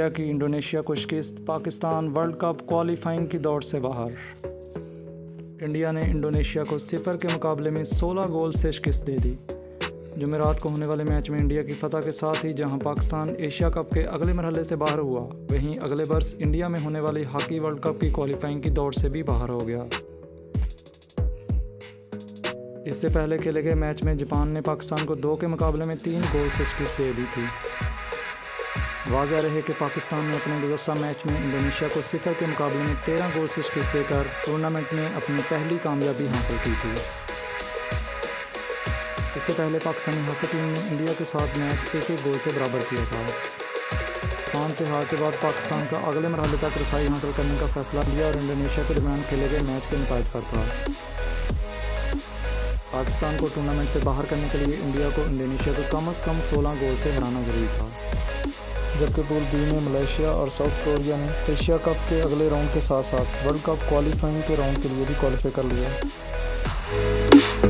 India की Indonesia को शिकस्त, पाकिस्तान वर्ल्ड कप क्वालिफाइंग की दौड़ से बाहर। इंडिया ने इंडोनेशिया को 0 के मुकाबले में 16 गोल से शिकस्त दे दी। जुमेरात को होने वाले मैच में इंडिया की फतह के साथ ही जहां पाकिस्तान एशिया कप के अगले मरहले से बाहर हुआ, वहीं अगले वर्ष इंडिया में होने वाली हॉकी वर्ल्ड कप की क्वालिफाइंग की दौड़ से भी बाहर हो गया। इससे पहले खेले गए मैच में जापान ने पाकिस्तान को 2 के मुकाबले में 3 गोल से शिकस्त दे दी थी। वाजह रहे कि पाकिस्तान ने अपने गुज़श्ता मैच में इंडोनेशिया को 0 के मुकाबले में 13 गोल से शिकस्त देकर टूर्नामेंट में अपनी पहली कामयाबी हासिल की थी। इससे पहले पाकिस्तानी हॉकी टीम ने इंडिया के साथ मैच 1-1 गोल से बराबर किया था। पाकिस्तान से हार के बाद पाकिस्तान का अगले मरहले तक रसाई हासिल करने का फैसला लिया और इंडोनेशिया के दरमियान खेले गए मैच के नतीजे पर था। पाकिस्तान को टूर्नामेंट से बाहर करने के लिए इंडिया को इंडोनेशिया को कम से कम 16 गोल से हराना जरूरी था, जबकि पूल बी में मलेशिया और साउथ कोरिया ने एशिया कप के अगले राउंड के साथ साथ वर्ल्ड कप क्वालिफाइंग के राउंड के लिए भी क्वालिफाई कर लिया।